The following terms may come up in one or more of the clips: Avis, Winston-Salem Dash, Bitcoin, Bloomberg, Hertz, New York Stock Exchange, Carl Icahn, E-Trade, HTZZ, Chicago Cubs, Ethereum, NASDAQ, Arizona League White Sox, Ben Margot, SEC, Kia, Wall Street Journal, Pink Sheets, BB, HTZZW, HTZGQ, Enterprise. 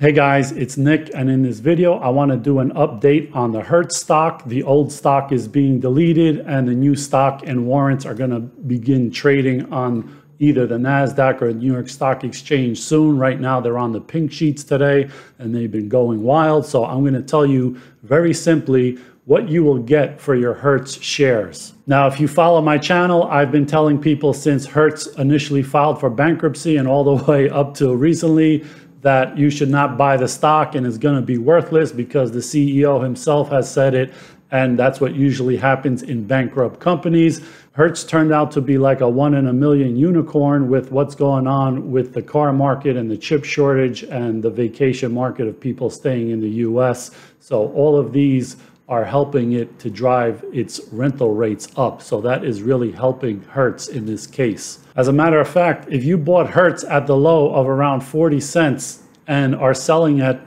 Hey guys, it's Nick, and in this video, I want to do an update on the Hertz stock. The old stock is being deleted, and the new stock and warrants are going to begin trading on either the NASDAQ or the New York Stock Exchange soon. Right now, they're on the Pink Sheets today, and they've been going wild. So I'm going to tell you very simply what you will get for your Hertz shares. Now, if you follow my channel, I've been telling people since Hertz initially filed for bankruptcy and all the way up till recently, that you should not buy the stock and it's going to be worthless because the CEO himself has said it, and that's what usually happens in bankrupt companies. Hertz turned out to be like a 1-in-a-million unicorn with what's going on with the car market and the chip shortage and the vacation market of people staying in the US. So all of these are helping it to drive its rental rates up. So that is really helping Hertz in this case. As a matter of fact, if you bought Hertz at the low of around 40 cents and are selling at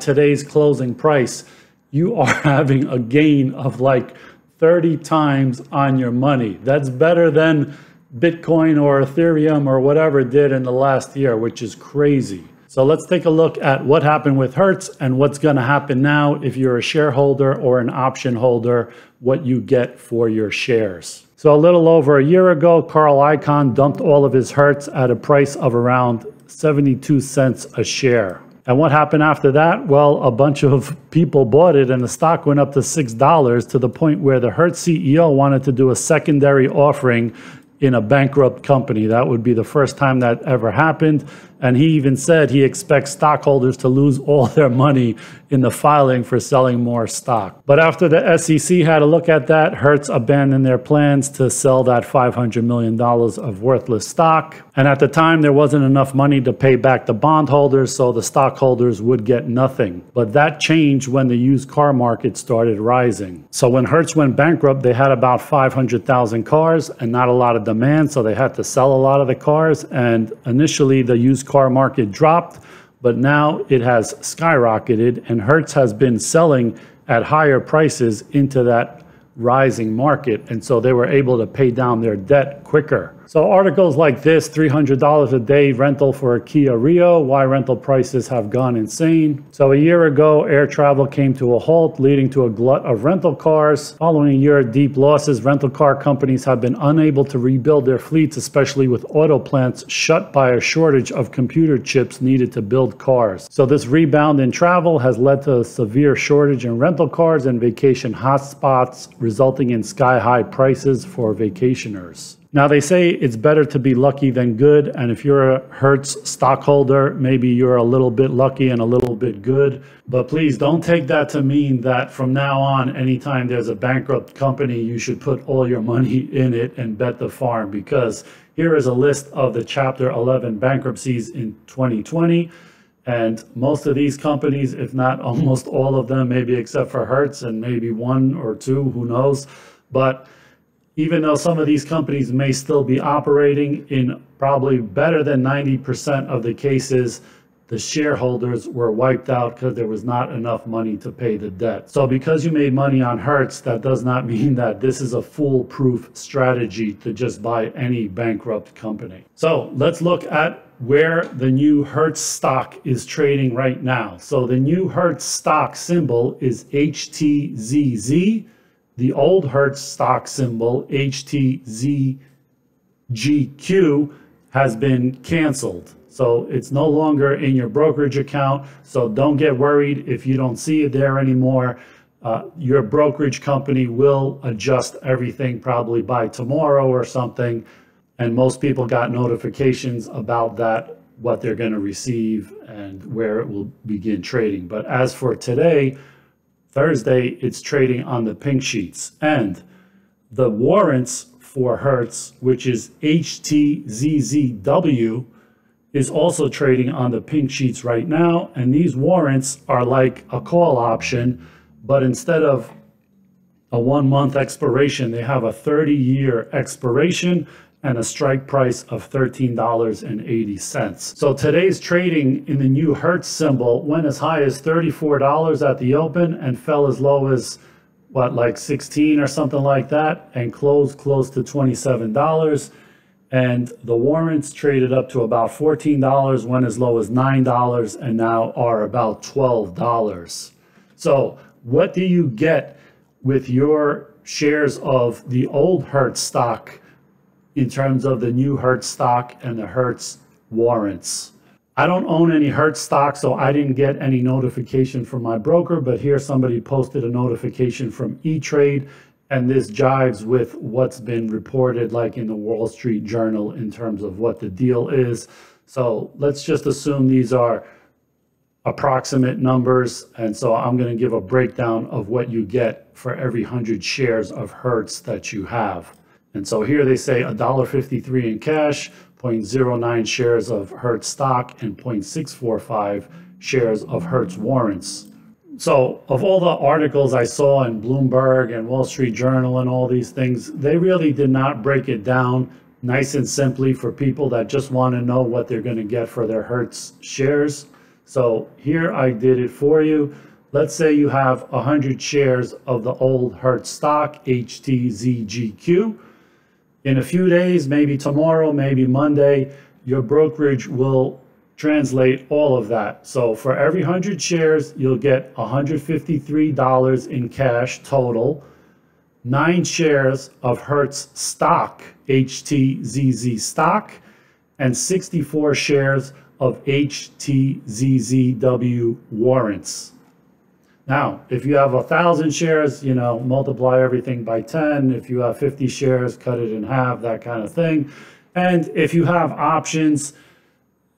today's closing price, you are having a gain of like 30 times on your money. That's better than Bitcoin or Ethereum or whatever it did in the last year, which is crazy. So let's take a look at what happened with Hertz and what's going to happen now if you're a shareholder or an option holder, what you get for your shares. So a little over a year ago, Carl Icahn dumped all of his Hertz at a price of around 72 cents a share. And what happened after that? Well, a bunch of people bought it and the stock went up to $6 to the point where the Hertz CEO wanted to do a secondary offering in a bankrupt company. That would be the first time that ever happened. And he even said he expects stockholders to lose all their money in the filing for selling more stock. But after the SEC had a look at that, Hertz abandoned their plans to sell that $500 million of worthless stock. And at the time, there wasn't enough money to pay back the bondholders, so the stockholders would get nothing. But that changed when the used car market started rising. So when Hertz went bankrupt, they had about 500,000 cars and not a lot of demand, so they had to sell a lot of the cars. And initially, the used car market dropped, but now it has skyrocketed, and Hertz has been selling at higher prices into that rising market, and so they were able to pay down their debt quicker. So articles like this, $300 a day rental for a Kia Rio, why rental prices have gone insane. So a year ago, air travel came to a halt, leading to a glut of rental cars. Following a year of deep losses, rental car companies have been unable to rebuild their fleets, especially with auto plants shut by a shortage of computer chips needed to build cars. So this rebound in travel has led to a severe shortage in rental cars and vacation hotspots, resulting in sky-high prices for vacationers. Now, they say it's better to be lucky than good, and if you're a Hertz stockholder, maybe you're a little bit lucky and a little bit good, but please don't take that to mean that from now on, anytime there's a bankrupt company, you should put all your money in it and bet the farm, because here is a list of the Chapter 11 bankruptcies in 2020, and most of these companies, if not almost all of them, maybe except for Hertz and maybe one or two, who knows, but even though some of these companies may still be operating, in probably better than 90% of the cases, the shareholders were wiped out because there was not enough money to pay the debt. So because you made money on Hertz, that does not mean that this is a foolproof strategy to just buy any bankrupt company. So let's look at where the new Hertz stock is trading right now. So the new Hertz stock symbol is HTZZ. The old Hertz stock symbol, HTZGQ, has been canceled. So it's no longer in your brokerage account. So don't get worried if you don't see it there anymore. Your brokerage company will adjust everything probably by tomorrow or something. And most people got notifications about that, what they're going to receive and where it will begin trading. But as for today, Thursday, it's trading on the Pink Sheets, and the warrants for Hertz, which is HTZZW, is also trading on the Pink Sheets right now. And these warrants are like a call option, but instead of a 1-month expiration, they have a 30-year expiration and a strike price of $13.80. So today's trading in the new Hertz symbol went as high as $34 at the open and fell as low as, what, like 16 or something like that, and closed close to $27. and the warrants traded up to about $14, went as low as $9, and now are about $12. So what do you get with your shares of the old Hertz stock in terms of the new Hertz stock and the Hertz warrants? I don't own any Hertz stock, so I didn't get any notification from my broker, but here somebody posted a notification from E-Trade, and this jives with what's been reported like in the Wall Street Journal in terms of what the deal is. So let's just assume these are approximate numbers, and so I'm going to give a breakdown of what you get for every 100 shares of Hertz that you have. And so here they say $1.53 in cash, 0.09 shares of Hertz stock, and 0.645 shares of Hertz warrants. So of all the articles I saw in Bloomberg and Wall Street Journal and all these things, they really did not break it down nice and simply for people that just want to know what they're going to get for their Hertz shares. So here I did it for you. Let's say you have 100 shares of the old Hertz stock, HTZGQ. In a few days, maybe tomorrow, maybe Monday, your brokerage will translate all of that. So for every 100 shares, you'll get $153 in cash total, 9 shares of Hertz stock, HTZZ stock, and 64 shares of HTZZW warrants. Now, if you have 1,000 shares, you know, multiply everything by 10. If you have 50 shares, cut it in half, that kind of thing. And if you have options,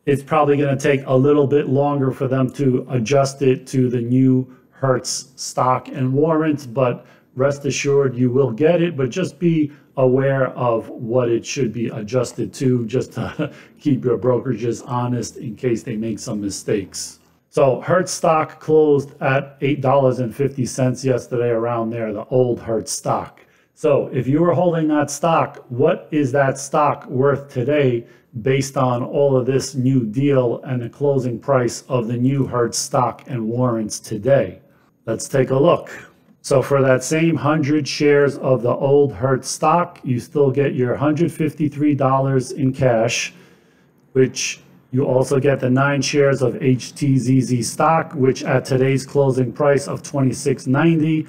it's probably going to take a little bit longer for them to adjust it to the new Hertz stock and warrants, but rest assured you will get it, but just be aware of what it should be adjusted to, just to keep your brokerages honest in case they make some mistakes. So Hertz stock closed at $8.50 yesterday, around there, the old Hertz stock. So if you were holding that stock, what is that stock worth today based on all of this new deal and the closing price of the new Hertz stock and warrants today? Let's take a look. So for that same 100 shares of the old Hertz stock, you still get your $153 in cash, which you also get the 9 shares of HTZZ stock, which at today's closing price of $26.90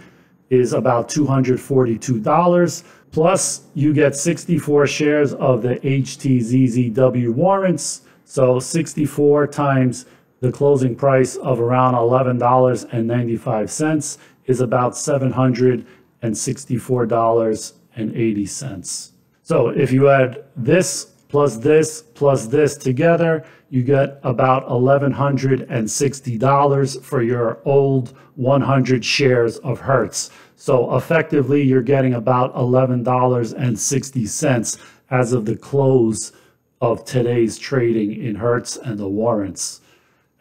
is about $242. Plus, you get 64 shares of the HTZZW warrants. So 64 times the closing price of around $11.95 is about $764.80. So if you add this plus this, plus this together, you get about $1,160 for your old 100 shares of Hertz. So effectively, you're getting about $11.60 as of the close of today's trading in Hertz and the warrants.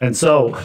And so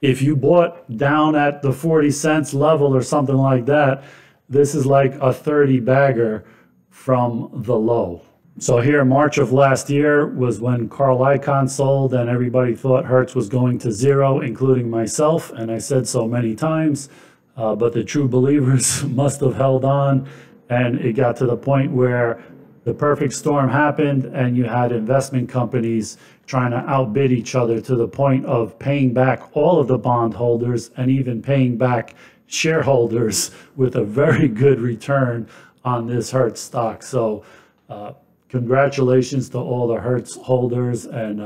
if you bought down at the 40 cents level or something like that, this is like a 30-bagger from the low. So here, March of last year was when Carl Icahn sold and everybody thought Hertz was going to zero, including myself, and I said so many times, but the true believers must have held on, and it got to the point where the perfect storm happened and you had investment companies trying to outbid each other to the point of paying back all of the bondholders and even paying back shareholders with a very good return on this Hertz stock. So congratulations to all the Hertz holders, and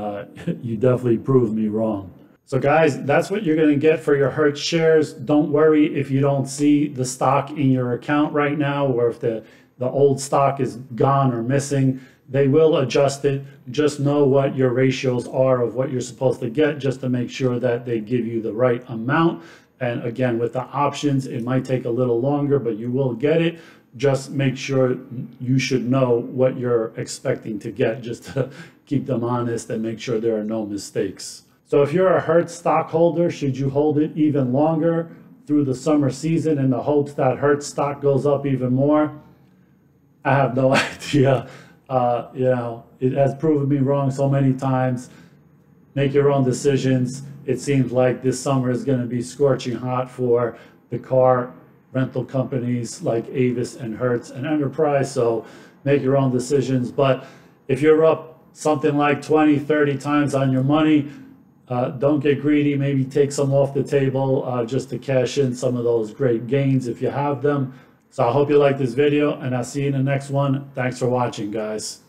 you definitely proved me wrong. So guys, that's what you're going to get for your Hertz shares. Don't worry if you don't see the stock in your account right now, or if the old stock is gone or missing. They will adjust it. Just know what your ratios are of what you're supposed to get, just to make sure that they give you the right amount. And again, with the options, it might take a little longer, but you will get it. Just make sure you should know what you're expecting to get, just to keep them honest and make sure there are no mistakes. So if you're a Hertz stockholder, should you hold it even longer through the summer season in the hopes that Hertz stock goes up even more? I have no idea. You know, it has proven me wrong so many times. Make your own decisions. It seems like this summer is going to be scorching hot for the car rental companies like Avis and Hertz and Enterprise, so make your own decisions. But If you're up something like 20, 30 times on your money, don't get greedy. Maybe take some off the table just to cash in some of those great gains if you have them. So I hope you like this video, and I'll see you in the next one. Thanks for watching, guys.